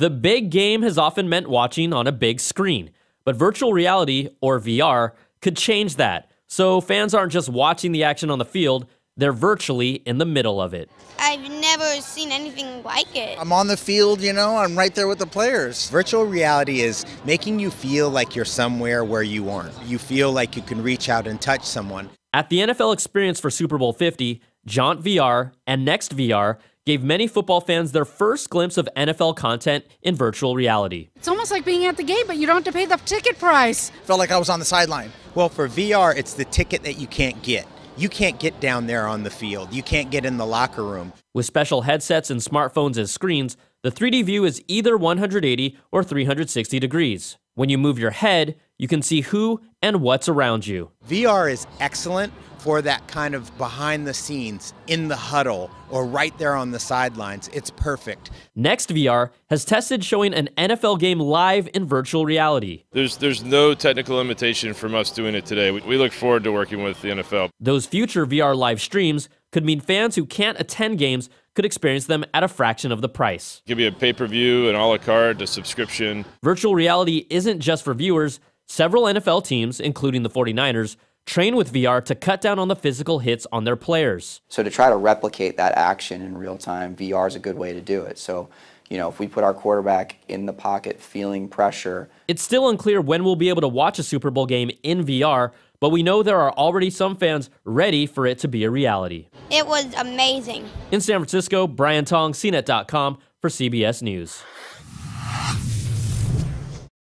The big game has often meant watching on a big screen, but virtual reality, or VR, could change that, so fans aren't just watching the action on the field, they're virtually in the middle of it. I've never seen anything like it. I'm on the field, you know, I'm right there with the players. Virtual reality is making you feel like you're somewhere where you aren't. You feel like you can reach out and touch someone. At the NFL experience for Super Bowl 50, Jaunt VR and NextVR gave many football fans their first glimpse of NFL content in virtual reality. It's almost like being at the game, but you don't have to pay the ticket price. Felt like I was on the sideline. Well, for VR, it's the ticket that you can't get. You can't get down there on the field. You can't get in the locker room. With special headsets and smartphones as screens, the 3D view is either 180 or 360 degrees. When you move your head, you can see who and what's around you. VR is excellent for that kind of behind the scenes, in the huddle, or right there on the sidelines. It's perfect. NextVR has tested showing an NFL game live in virtual reality. There's no technical limitation from us doing it today. We look forward to working with the NFL. Those future VR live streams could mean fans who can't attend games could experience them at a fraction of the price. It could be a pay-per-view, an a la carte, a subscription. Virtual reality isn't just for viewers. Several NFL teams, including the 49ers, train with VR to cut down on the physical hits on their players. So to try to replicate that action in real time, VR is a good way to do it. So, you know, if we put our quarterback in the pocket feeling pressure. It's still unclear when we'll be able to watch a Super Bowl game in VR, but we know there are already some fans ready for it to be a reality. It was amazing. In San Francisco, Brian Tong, CNET.com for CBS News.